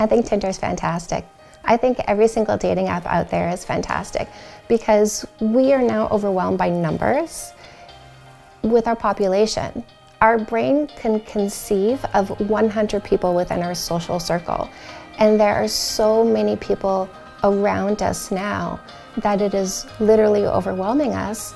I think Tinder's fantastic. I think every single dating app out there is fantastic because we are now overwhelmed by numbers with our population. Our brain can conceive of 100 people within our social circle, and there are so many people around us now that it is literally overwhelming us,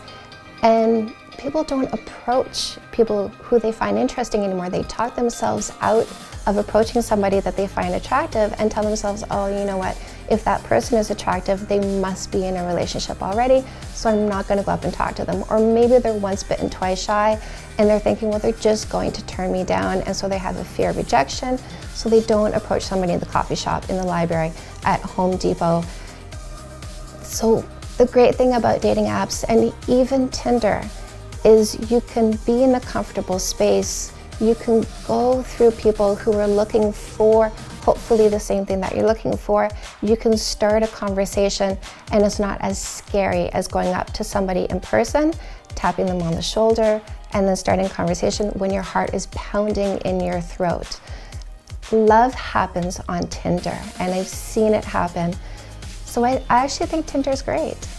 and people don't approach people who they find interesting anymore. They talk themselves out of approaching somebody that they find attractive and tell themselves, oh, you know what, if that person is attractive, they must be in a relationship already, so I'm not going to go up and talk to them. Or maybe they're once bitten, twice shy, and they're thinking, well, they're just going to turn me down, and so they have a fear of rejection, so they don't approach somebody in the coffee shop, in the library, at Home Depot. So the great thing about dating apps, and even Tinder, is you can be in a comfortable space. You can go through people who are looking for hopefully the same thing that you're looking for. You can start a conversation, and it's not as scary as going up to somebody in person, tapping them on the shoulder, and then starting a conversation when your heart is pounding in your throat. Love happens on Tinder, and I've seen it happen. So I actually think Tinder's great.